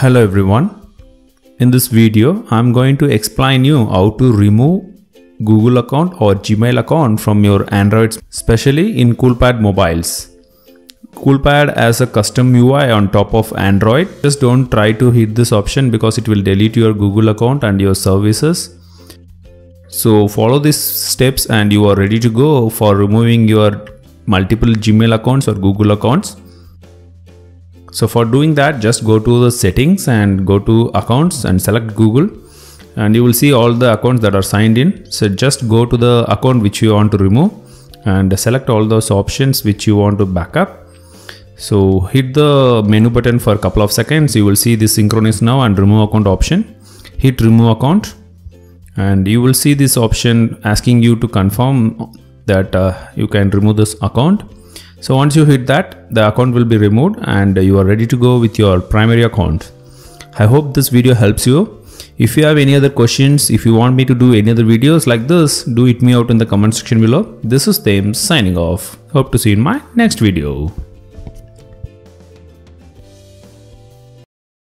Hello everyone. In this video, I'm going to explain you how to remove Google account or Gmail account from your Android, especially in Coolpad mobiles. Coolpad has a custom UI on top of Android. Just don't try to hit this option because it will delete your Google account and your services. So follow these steps and you are ready to go for removing your multiple Gmail accounts or Google accounts. So for doing that, just go to the settings and go to accounts and select Google, and you will see all the accounts that are signed in. So just go to the account which you want to remove and select all those options which you want to backup. So hit the menu button for a couple of seconds. You will see this synchronize now and remove account option. Hit remove account and you will see this option asking you to confirm that you can remove this account. So once you hit that, the account will be removed and you are ready to go with your primary account. I hope this video helps you. If you have any other questions, if you want me to do any other videos like this, do hit me out in the comment section below. This is Thames signing off. Hope to see you in my next video.